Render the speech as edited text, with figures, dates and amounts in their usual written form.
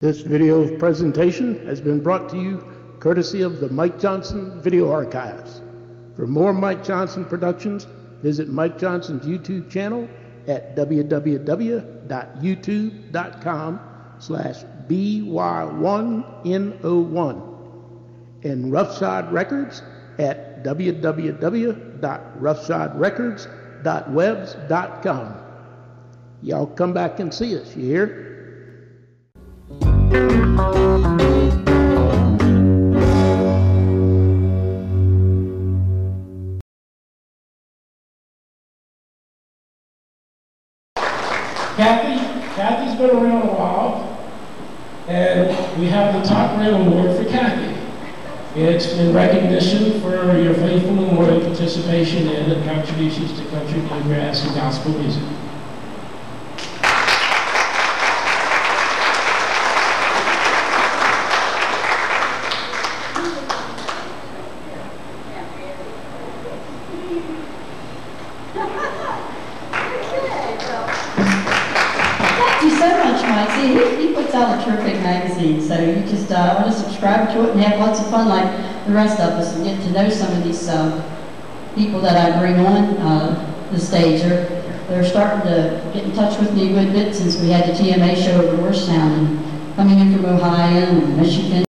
This video presentation has been brought to you courtesy of the Mike Johnson Video Archives. For more Mike Johnson productions, visit Mike Johnson's YouTube channel at www.youtube.com/by1no1 and Roughshod Records at www.roughshodrecords.webs.com. Y'all come back and see us, you hear? Kathy's been around a while, and we have the Top Rail Award for Kathy. It's in recognition for your faithful and loyal participation in and contributions to country, bluegrass, and gospel music. So you just want to subscribe to it and have lots of fun like the rest of us and get to know some of these people that I bring on the stage. They're starting to get in touch with me a good bit since we had the TMA show at Norristown and coming in from Ohio and Michigan.